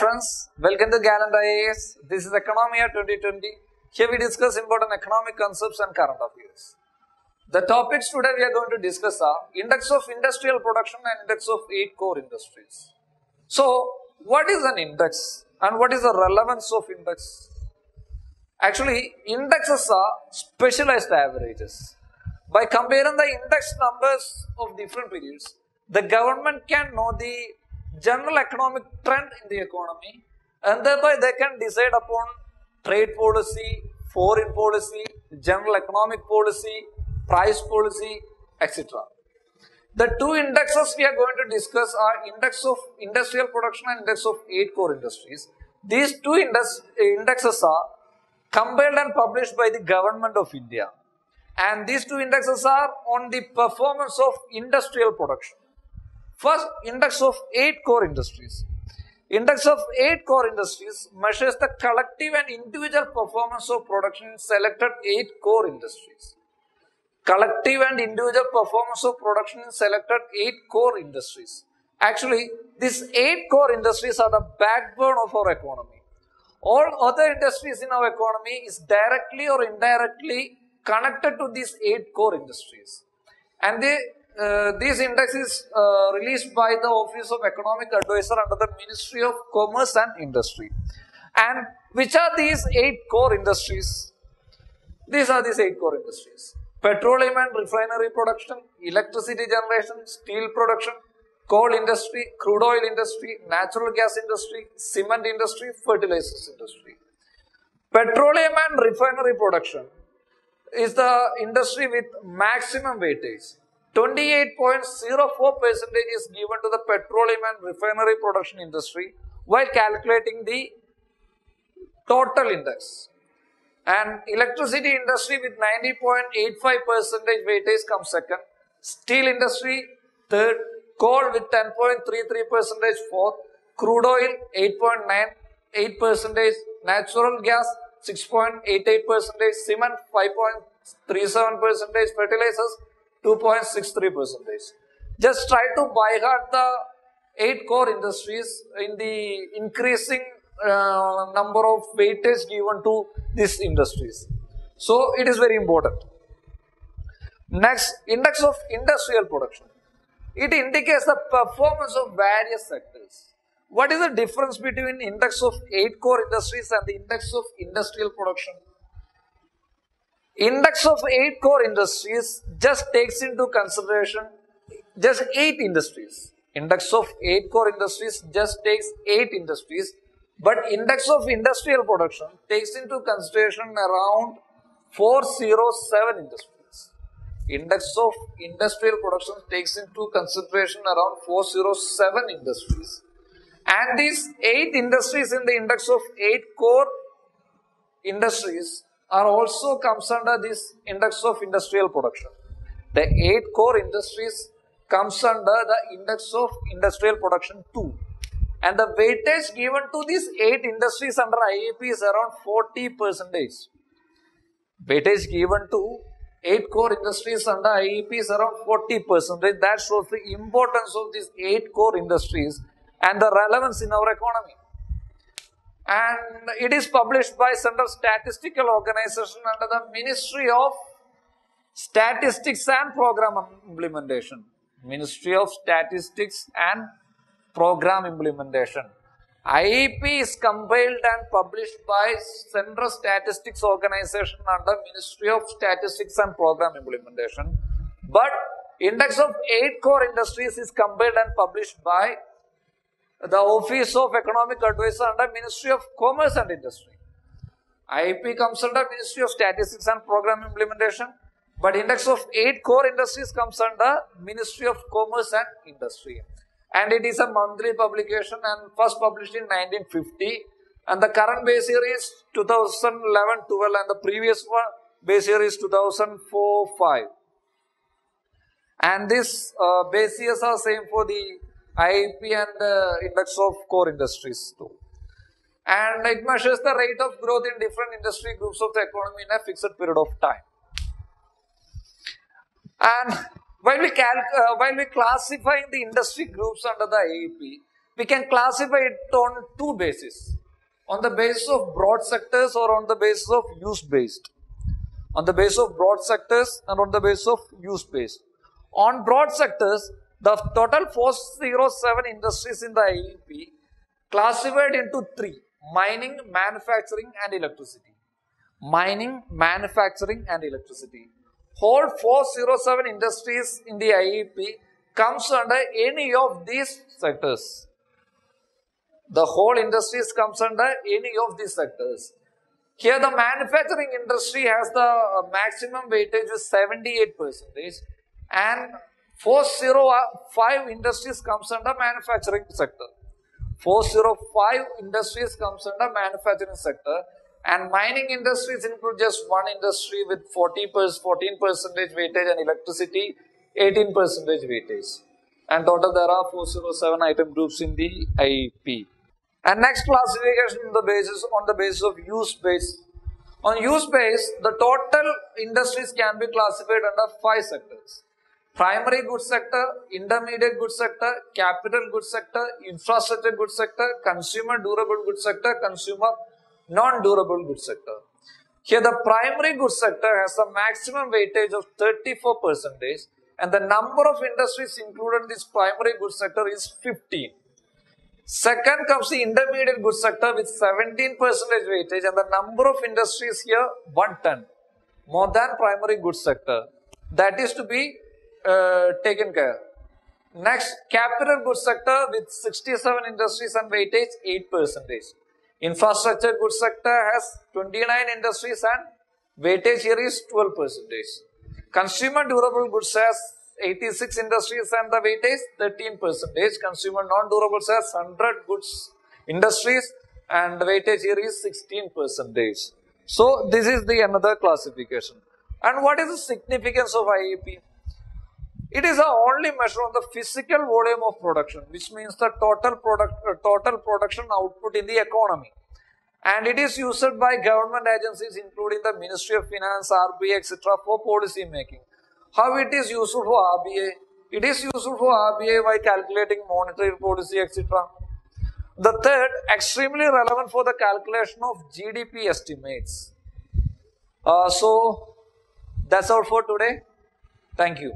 friends, welcome to Gallant IAS. This is Economia 2020. Here we discuss important economic concepts and current affairs. The topics today we are going to discuss are Index of Industrial Production and Index of 8 Core Industries. So, what is an index and what is the relevance of index? Actually, indexes are specialized averages. By comparing the index numbers of different periods, the government can know the general economic trend in the economy, and thereby they can decide upon trade policy, foreign policy, general economic policy, price policy, etc. The two indexes we are going to discuss are Index of Industrial Production and Index of 8 Core Industries. These two indexes are compiled and published by the Government of India. And these two indexes are on the performance of industrial production. First, Index of 8 Core Industries. Index of 8 Core Industries measures the collective and individual performance of production in selected 8 core industries. Collective and individual performance of production in selected 8 core industries. Actually, these 8 core industries are the backbone of our economy. All other industries in our economy is directly or indirectly connected to these 8 core industries. And this index is released by the Office of Economic Advisor under the Ministry of Commerce and Industry. And which are these 8 core industries? These are these 8 core industries: petroleum and refinery production, electricity generation, steel production, coal industry, crude oil industry, natural gas industry, cement industry, fertilizers industry. Petroleum and refinery production is the industry with maximum weightage. 28.04% is given to the petroleum and refinery production industry while calculating the total index. And electricity industry with 90.85% weightage comes second. Steel industry third. Coal with 10.33% fourth. Crude oil 8.98%. Natural gas 6.88%. Cement 5.37%. Fertilizers 2.63%. Just try to buy out the 8 core industries in the increasing number of weightage given to these industries. So it is very important. Next, Index of Industrial Production. It indicates the performance of various sectors. What is the difference between Index of 8 core industries and the Index of Industrial Production? Index of 8 core industries just takes into consideration just 8 industries. Index of 8 core industries just takes 8 industries. But Index of Industrial Production takes into consideration around 407 industries. Index of Industrial Production takes into consideration around 407 industries. And these 8 industries in the Index of 8 core industries are also comes under this Index of Industrial Production. The 8 core industries comes under the Index of Industrial Production 2. And the weightage given to these 8 industries under IEP is around 40%. Weightage given to 8 core industries under IEP is around 40%. That shows the importance of these 8 core industries and the relevance in our economy. And it is published by Central Statistical Organization under the Ministry of Statistics and Program Implementation. Ministry of Statistics and Program Implementation. IEP is compiled and published by Central Statistics Organization under Ministry of Statistics and Program Implementation. But Index of 8 Core Industries is compiled and published by the Office of Economic Advisor under Ministry of Commerce and Industry. IEP comes under Ministry of Statistics and Program Implementation, but Index of 8 Core Industries comes under Ministry of Commerce and Industry. And it is a monthly publication and first published in 1950. And the current base year is 2011-12 and the previous one base year is 2004-05. And this base years are same for the IIP and the Index of Core Industries too. And it measures the rate of growth in different industry groups of the economy in a fixed period of time. And while we classifying the industry groups under the IEP, we can classify it on two bases, on the basis of broad sectors or on the basis of use based. On the basis of broad sectors and on the basis of use based. On broad sectors, the total 407 industries in the IEP classified into three: mining, manufacturing and electricity. Mining, manufacturing and electricity. Whole 407 industries in the IEP comes under any of these sectors. The whole industries comes under any of these sectors. Here the manufacturing industry has the maximum weightage is 78% and 405 industries comes under manufacturing sector. 405 industries comes under manufacturing sector, and mining industries include just one industry with 14% weightage and electricity 18% weightage. And total there are 407 item groups in the IEP. And next classification on the basis of use base. On use base, the total industries can be classified under 5 sectors: primary goods sector, intermediate goods sector, capital goods sector, infrastructure goods sector, consumer durable goods sector, consumer non-durable goods sector. Here the primary goods sector has a maximum weightage of 34% and the number of industries included in this primary goods sector is 15. Second comes the intermediate goods sector with 17% weightage and the number of industries here 110, more than primary goods sector. That is to be taken care. Next, capital goods sector with 67 industries and weightage 8%. Infrastructure goods sector has 29 industries and weightage here is 12%. Consumer durable goods has 86 industries and the weightage 13%. Consumer non-durable has 100 goods industries and the weightage here is 16%. So this is the another classification. And what is the significance of IEP? It is the only measure on the physical volume of production, which means the total production output in the economy. And it is used by government agencies including the Ministry of Finance, RBI, etc. for policy making. How it is useful for RBI? It is useful for RBI by calculating monetary policy, etc. The third, extremely relevant for the calculation of GDP estimates. So that's all for today. Thank you.